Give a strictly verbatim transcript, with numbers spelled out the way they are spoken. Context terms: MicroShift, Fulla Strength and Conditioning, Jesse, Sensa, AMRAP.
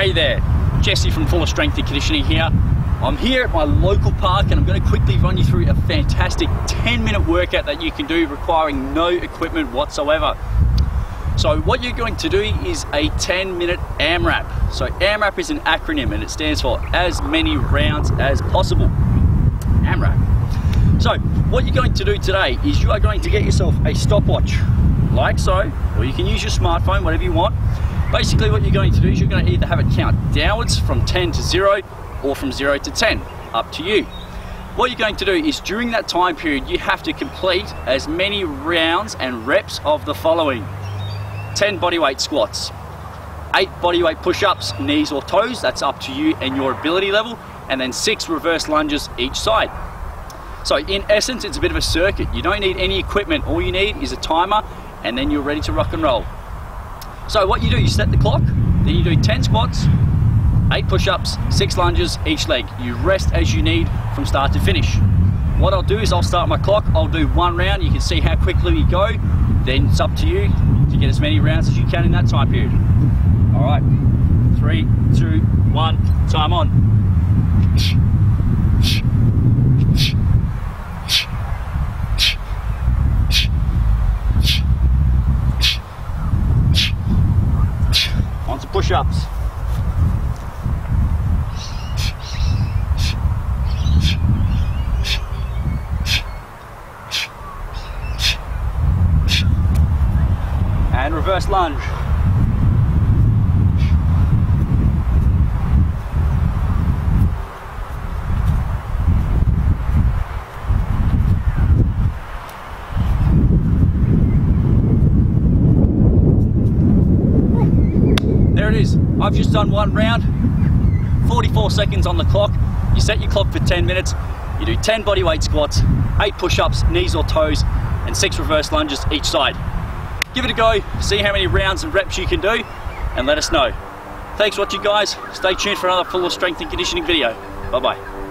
Hey there, Jesse from Fulla Strength and Conditioning here. I'm here at my local park and I'm going to quickly run you through a fantastic ten minute workout that you can do requiring no equipment whatsoever. So what you're going to do is a ten minute AMRAP. So AMRAP is an acronym and it stands for as many rounds as possible. AMRAP. So what you're going to do today is you are going to get yourself a stopwatch like so, or you can use your smartphone, whatever you want. Basically what you're going to do is you're going to either have it count downwards from ten to zero or from zero to ten, up to you. What you're going to do is during that time period you have to complete as many rounds and reps of the following: ten bodyweight squats, eight bodyweight push-ups, knees or toes, that's up to you and your ability level, and then six reverse lunges each side. So in essence it's a bit of a circuit. You don't need any equipment, all you need is a timer and then you're ready to rock and roll. So what you do, you set the clock, then you do ten squats, eight push-ups, six lunges each leg. You rest as you need from start to finish. What I'll do is I'll start my clock, I'll do one round, you can see how quickly we go, then it's up to you to get as many rounds as you can in that time period. All right, three, two, one, time on. Push-ups. And reverse lunge. I've just done one round, forty-four seconds on the clock. You set your clock for ten minutes, you do ten bodyweight squats, eight push-ups, knees or toes, and six reverse lunges each side. Give it a go, see how many rounds and reps you can do, and let us know. Thanks for watching guys, stay tuned for another Full of Strength and Conditioning video. Bye bye.